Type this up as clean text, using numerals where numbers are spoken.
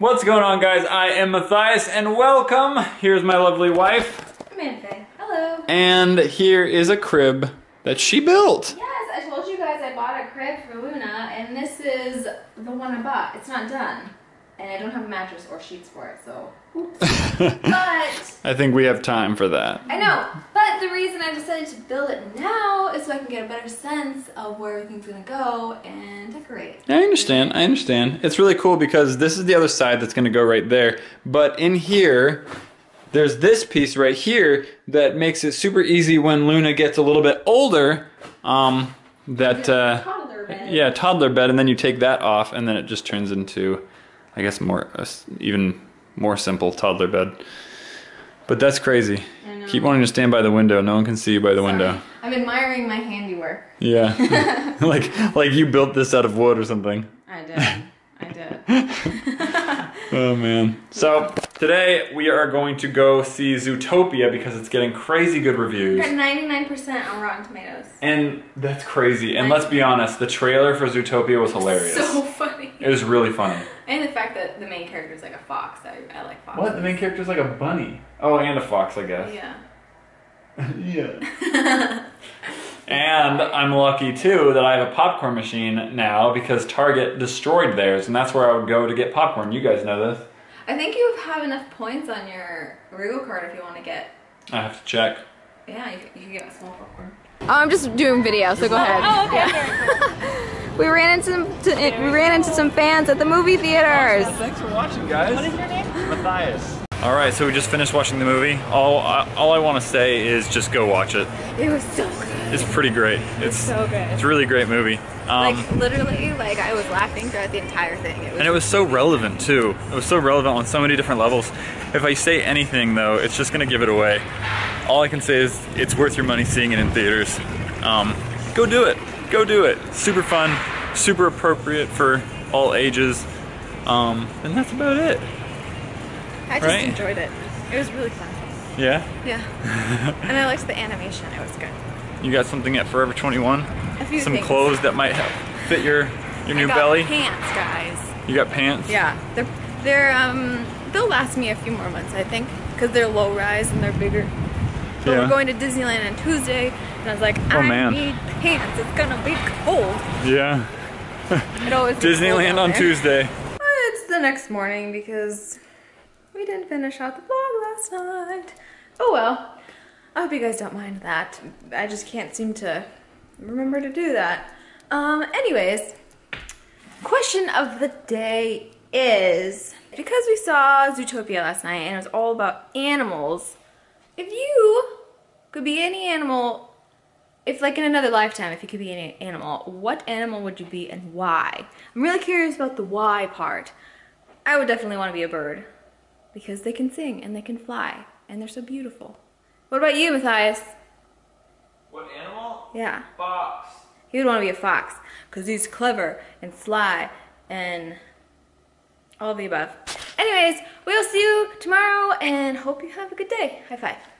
What's going on, guys? I am Matthias, and welcome. Here's my lovely wife, Amanda. Hello. And here is a crib that she built. Yes, I told you guys I bought a crib for Luna, and this is the one I bought. It's not done, and I don't have a mattress or sheets for it, so. But I think we have time for that. I know, but the reason I decided to build it now is so I can get a better sense of where everything's gonna go and decorate. I understand, I understand. It's really cool because this is the other side that's gonna go right there, but in here, there's this piece right here that makes it super easy when Luna gets a little bit older, toddler bed. Yeah, toddler bed, and then you take that off and then it just turns into, I guess, even more simple toddler bed. But that's crazy. I know. Keep wanting to stand by the window. No one can see you by the window. I'm admiring my handiwork. Yeah. like you built this out of wood or something. I did. I did. Oh, man. So today we are going to go see Zootopia because it's getting crazy good reviews. Got 99% on Rotten Tomatoes. And that's crazy. And let's be honest, the trailer for Zootopia was hilarious. So funny. It was really funny. And the fact that the main character is like a fox. I like foxes. What? The main character is like a bunny. Oh, and a fox, I guess. Yeah. Yeah. And I'm lucky, too, that I have a popcorn machine now because Target destroyed theirs, and that's where I would go to get popcorn. You guys know this. I think you have enough points on your Regal card if you want to get. I have to check. Yeah, you can get a small popcorn. Oh, I'm just doing video, so go ahead. Oh, okay. Yeah. We ran into some fans at the movie theaters. Awesome. Thanks for watching, guys. What is your name? Matthias. All right, so we just finished watching the movie. All I want to say is just go watch it. It was so good. It's pretty great. It's so good. It's a really great movie. Like literally, I was laughing throughout the entire thing. It was so relevant too. It was so relevant on so many different levels. If I say anything though, it's just gonna give it away. All I can say is it's worth your money seeing it in theaters. Go do it. Go do it. Super fun, super appropriate for all ages, and that's about it. I just enjoyed it. It was really fun. Yeah? Yeah. And I liked the animation. It was good. You got something at Forever 21? A few things. Some clothes that might fit your new belly? I got pants, guys. You got pants? Yeah. They'll last me a few more months, I think, because they're low rise and they're bigger. But yeah. We're going to Disneyland on Tuesday, and I was like, I need pants. It's gonna be cold. Yeah. It always Disneyland on Tuesday. It's the next morning because we didn't finish out the vlog last night. Oh well. I hope you guys don't mind that. I just can't seem to remember to do that. Anyways, question of the day is, because we saw Zootopia last night and it was all about animals, if you could be any animal, if like in another lifetime, if you could be any animal, what animal would you be and why? I'm really curious about the why part. I would definitely want to be a bird because they can sing and they can fly and they're so beautiful. What about you, Matthias? What animal? Yeah. Fox. He would want to be a fox because he's clever and sly and all of the above. Anyways, we'll see you tomorrow and hope you have a good day. High five.